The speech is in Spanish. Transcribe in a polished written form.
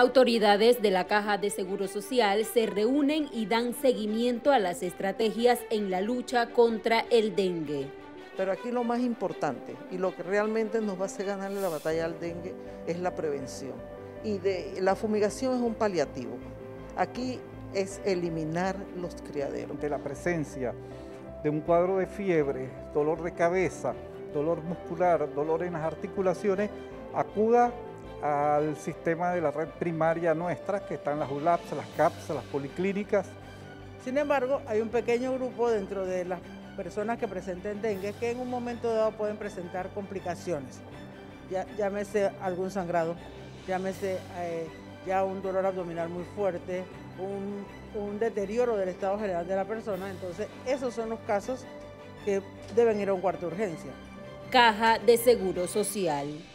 Autoridades de la Caja de Seguro Social se reúnen y dan seguimiento a las estrategias en la lucha contra el dengue. Pero aquí lo más importante y lo que realmente nos va a hacer ganarle la batalla al dengue es la prevención. Y la fumigación es un paliativo. Aquí es eliminar los criaderos. De la presencia de un cuadro de fiebre, dolor de cabeza, dolor muscular, dolor en las articulaciones, acuda al sistema de la red primaria nuestra, que están las ULAPs, las CAPs, las policlínicas. Sin embargo, hay un pequeño grupo dentro de las personas que presenten dengue que en un momento dado pueden presentar complicaciones. Llámese algún sangrado, llámese ya un dolor abdominal muy fuerte, un deterioro del estado general de la persona. Entonces, esos son los casos que deben ir a un cuarto de urgencia. Caja de Seguro Social.